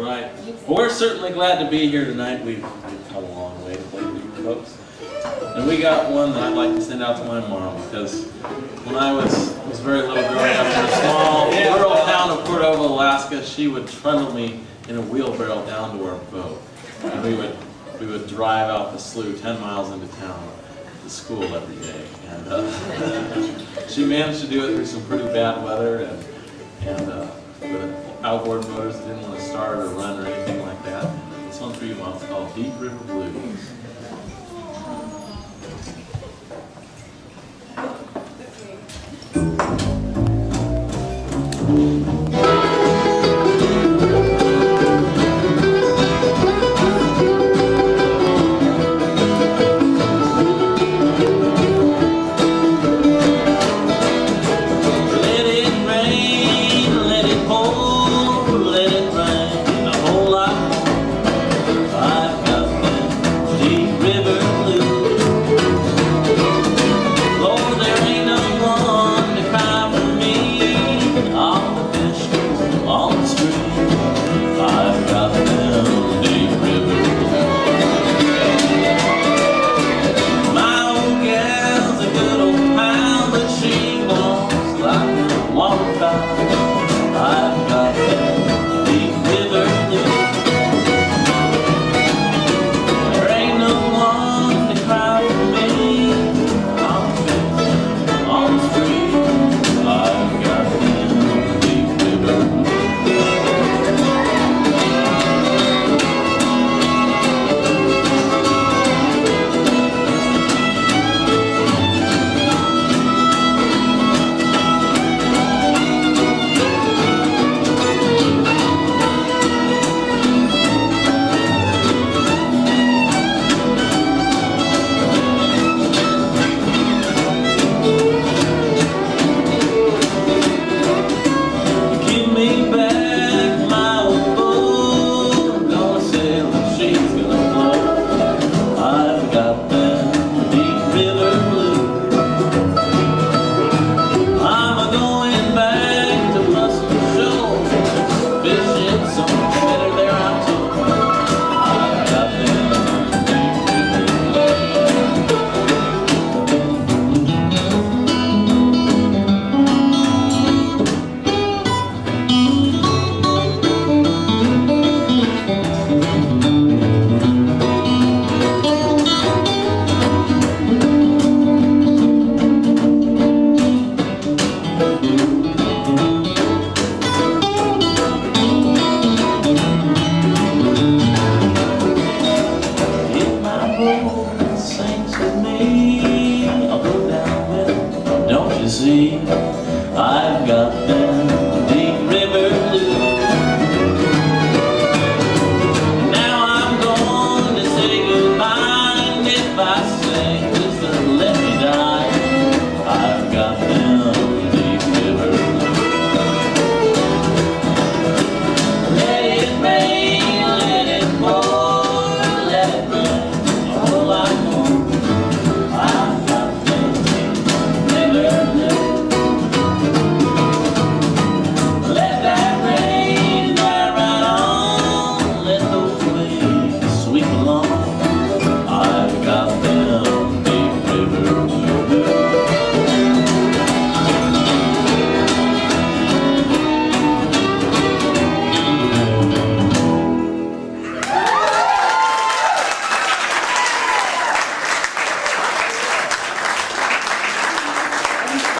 All right. Well, we're certainly glad to be here tonight. We've come a long way to play with you folks. And we got one that I'd like to send out to my mom, because when I was very little growing up in a small rural town of Cordova, Alaska, she would trundle me in a wheelbarrow down to our boat. And we would drive out the slough 10 miles into town to school every day. And she managed to do it through some pretty bad weather and with outboard motors that didn't want to start or run or anything like that. This one's for you, Mom. It's called Deep River Blues.